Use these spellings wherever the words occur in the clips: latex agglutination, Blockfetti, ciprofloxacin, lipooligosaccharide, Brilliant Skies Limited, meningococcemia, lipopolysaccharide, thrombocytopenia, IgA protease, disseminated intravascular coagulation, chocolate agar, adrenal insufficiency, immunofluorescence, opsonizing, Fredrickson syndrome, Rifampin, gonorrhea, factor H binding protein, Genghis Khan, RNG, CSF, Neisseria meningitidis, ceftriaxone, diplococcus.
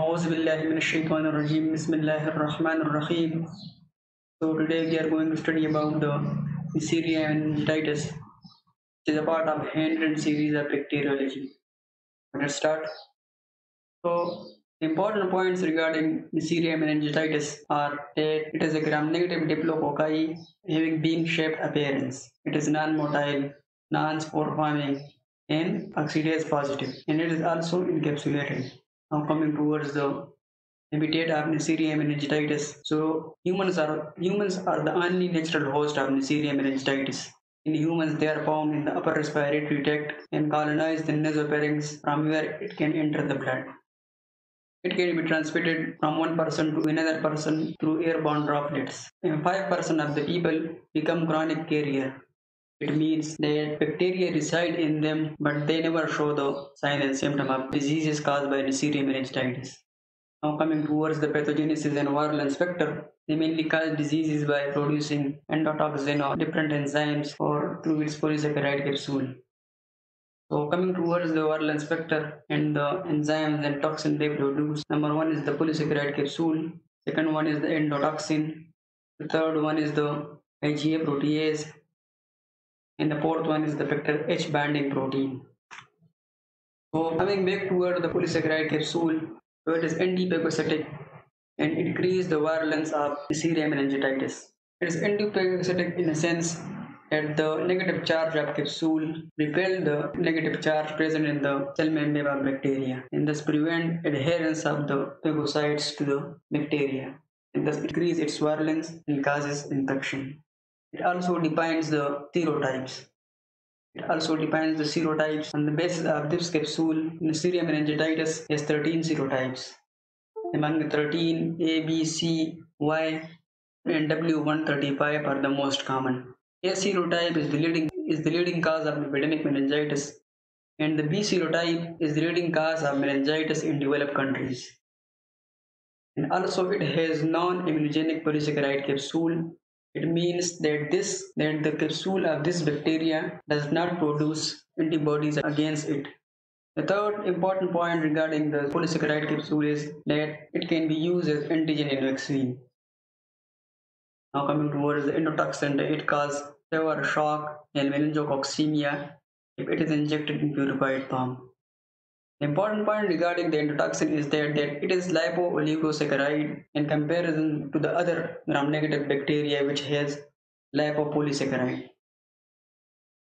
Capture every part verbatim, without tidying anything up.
A'udhu billahi minash shaitanir rajeem. Bismillahir rahmanir rahim. So today we are going to study about the Neisseria meningitidis, which is a part of Hendren series of bacteriology. Let's start. So the important points regarding Neisseria meningitidis are that it is a gram-negative diplococci having bean-shaped appearance. It is non-motile, non-spore forming, and oxidase positive, and it is also encapsulated. Now coming towards the habitat of Neisseria meningitidis. So humans are humans are the only natural host of Neisseria meningitidis. In humans, they are found in the upper respiratory tract and colonize the nasopharynx, from where it can enter the blood. It can be transmitted from one person to another person through airborne droplets. And five percent of the people become chronic carrier. It means that bacteria reside in them, but they never show the sign and symptom of diseases caused by Neisseria meningitidis. Now coming towards the pathogenesis and virulence factor, they mainly cause diseases by producing endotoxin or different enzymes or through its polysaccharide capsule. So coming towards the virulence factor and the enzymes and toxin they produce, number one is the polysaccharide capsule, second one is the endotoxin, the third one is the IgA protease, and the fourth one is the factor H binding protein. So coming back toward the polysaccharide capsule, so it is antipagocytic and increase the virulence of Neisseria meningitidis. It is antipagocytic in a sense that the negative charge of capsule repel the negative charge present in the cell membrane of bacteria, and thus prevent adherence of the phagocytes to the bacteria, and thus increase its virulence and causes infection. It also defines the serotypes. It also defines the serotypes. On the basis of this capsule, Neisseria meningitidis has thirteen serotypes. Among the thirteen, A, B, C, Y, and W one thirty-five are the most common. A serotype is the leading is the leading cause of epidemic meningitis, and the B serotype is the leading cause of meningitis in developed countries. And also, it has non-immunogenic polysaccharide capsule. It means that this that the capsule of this bacteria does not produce antibodies against it. The third important point regarding the polysaccharide capsule is that it can be used as antigen in vaccine. Now coming towards the endotoxin, it causes fever, shock, and meningococcemia if it is injected in purified form. The important point regarding the endotoxin is that, that it is lipooligosaccharide in comparison to the other gram-negative bacteria which has lipopolysaccharide.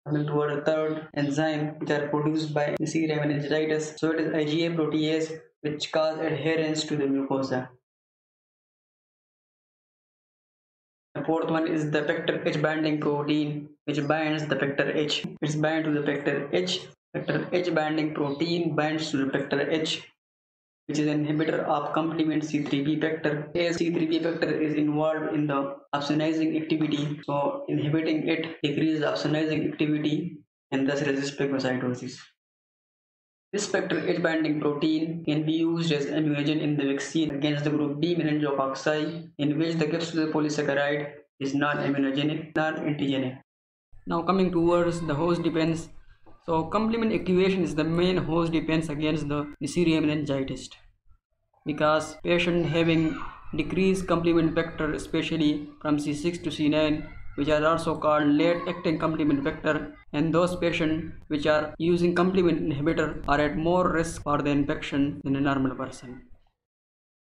Coming toward the third enzyme which are produced by Neisseria meningitidis, so it is IgA protease, which cause adherence to the mucosa. The fourth one is the factor H binding protein, which binds the factor H. It's bound to the factor H. Factor H binding protein binds to the factor H, which is an inhibitor of complement C three b factor. As C three b factor is involved in the opsonizing activity, so inhibiting it decreases opsonizing activity and thus resists phagocytosis. This factor H binding protein can be used as immunogen in the vaccine against the group B meningococci, in which the capsular polysaccharide is non-immunogenic, non-antigenic. Now coming towards the host defense. So complement activation is the main host defense against the Neisseria meningitidis, because patients having decreased complement factor, especially from C six to C nine, which are also called late acting complement factor, and those patients which are using complement inhibitor are at more risk for the infection than a normal person.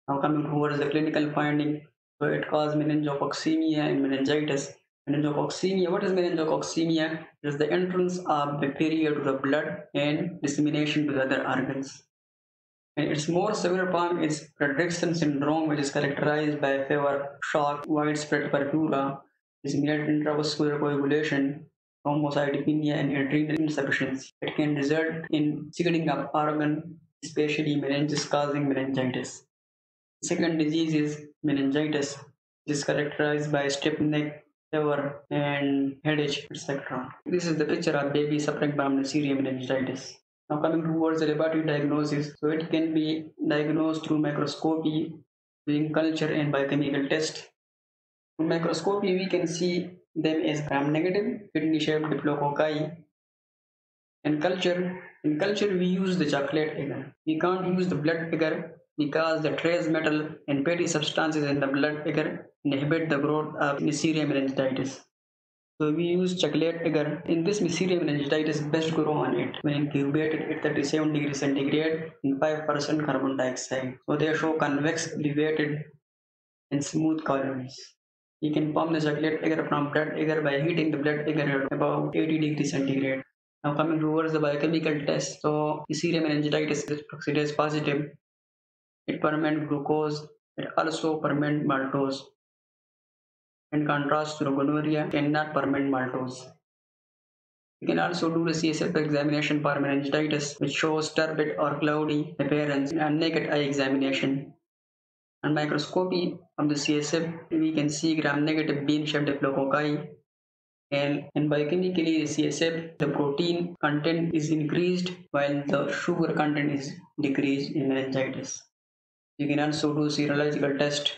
Now coming towards the clinical finding, so it causes meningococcemia and meningitis. Meningococcemia. What is meningococcemia? It is the entrance of bacteria to the blood and dissemination to the other organs. And its more severe form is Fredrickson syndrome, which is characterized by fever, shock, widespread purpura, disseminated intravascular coagulation, thrombocytopenia, and adrenal insufficiency. It can result in sickening of organ, especially meninges, causing meningitis. The second disease is meningitis, which is characterized by stiff neck, fever, and headache, et cetera. This is the picture of baby suffering from Neisseria meningitidis. Now coming towards the laboratory diagnosis, so it can be diagnosed through microscopy, doing culture and biochemical test. Through microscopy, we can see them as gram-negative, kidney-shaped diplococci. In culture, in culture we use the chocolate agar. We can't use the blood agar because the trace metal and petty substances in the blood agar inhibit the growth of Neisseria meningitidis. So we use chocolate agar. In this Neisseria meningitidis, best grow on it when incubated at thirty-seven degrees centigrade in five percent carbon dioxide. So they show convex, elevated, and smooth columns. You can pump the chocolate agar from blood agar by heating the blood agar at about eighty degrees centigrade. Now coming towards the biochemical test. So Neisseria meningitidis is oxidase positive. It ferments glucose. It also ferments maltose. In contrast to gonorrhea, cannot ferment maltose. You can also do the C S F examination for meningitis, which shows turbid or cloudy appearance, and naked eye examination. On microscopy of the C S F, we can see gram-negative bean-shaped diplococci, and, and biochemically, the C S F, the protein content is increased while the sugar content is decreased in meningitis. You can also do serological test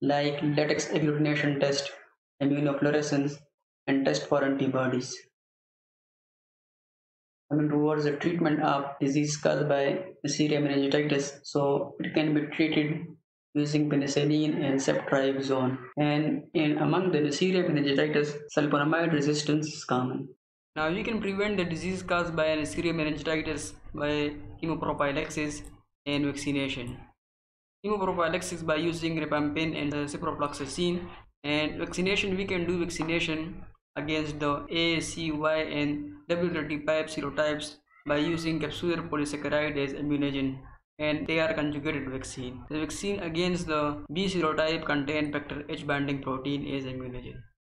like latex agglutination test, immunofluorescence, and test for antibodies. Coming towards the treatment of disease caused by Neisseria meningitidis, so it can be treated using penicillin and ceftriaxone. And in among the Neisseria meningitidis, sulfonamide resistance is common. Now you can prevent the disease caused by Neisseria meningitidis by chemoprophylaxis and vaccination. Chemoprophylaxis by using Rifampin and ciprofloxacin, and vaccination we can do vaccination against the A, C, Y and W thirty-five serotypes by using capsular polysaccharide as immunogen, and they are conjugated vaccine. The vaccine against the B serotype contain factor H binding protein as immunogen.